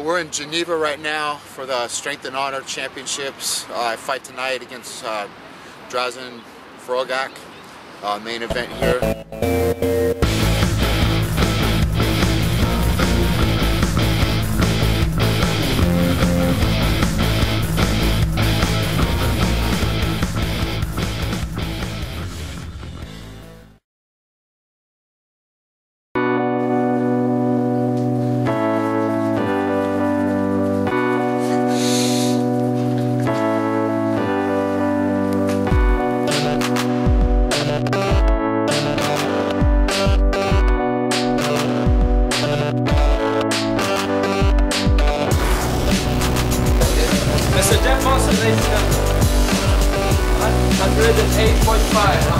We're in Geneva right now for the Strength and Honor Championships. I fight tonight against Drazen Frogak, main event here. It's a dead muscle, ladies and gentlemen. 108.5,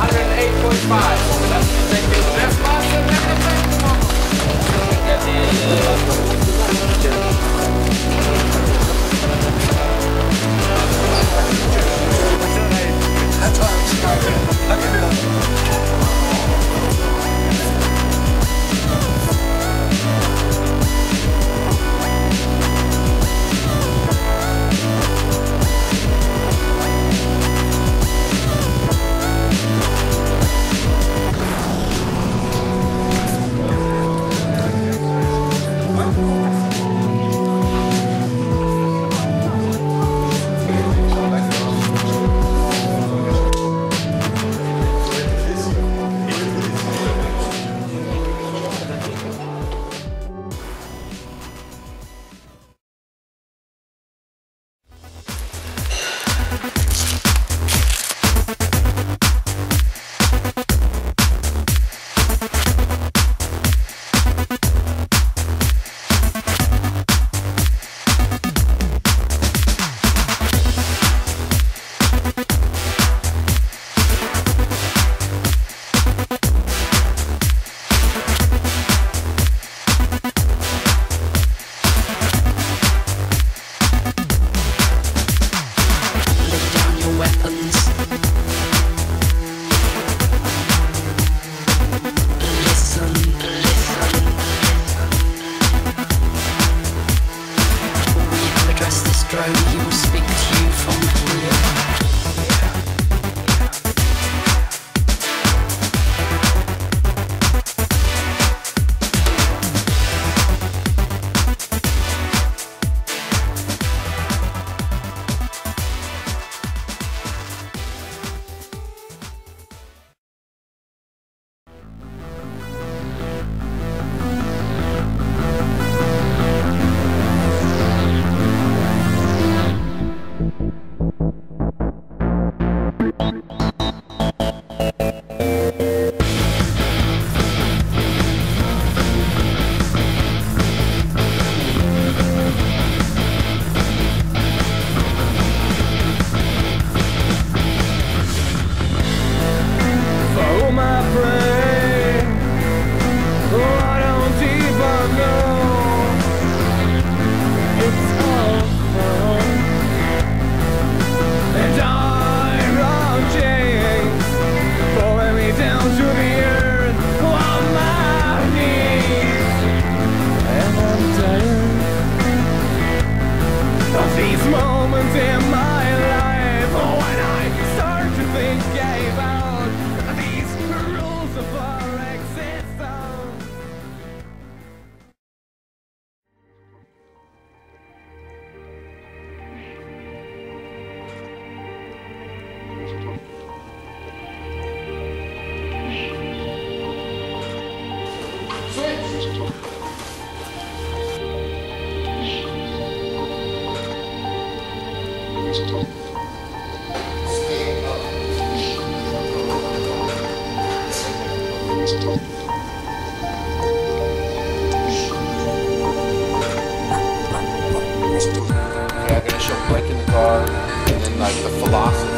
Like the philosophy.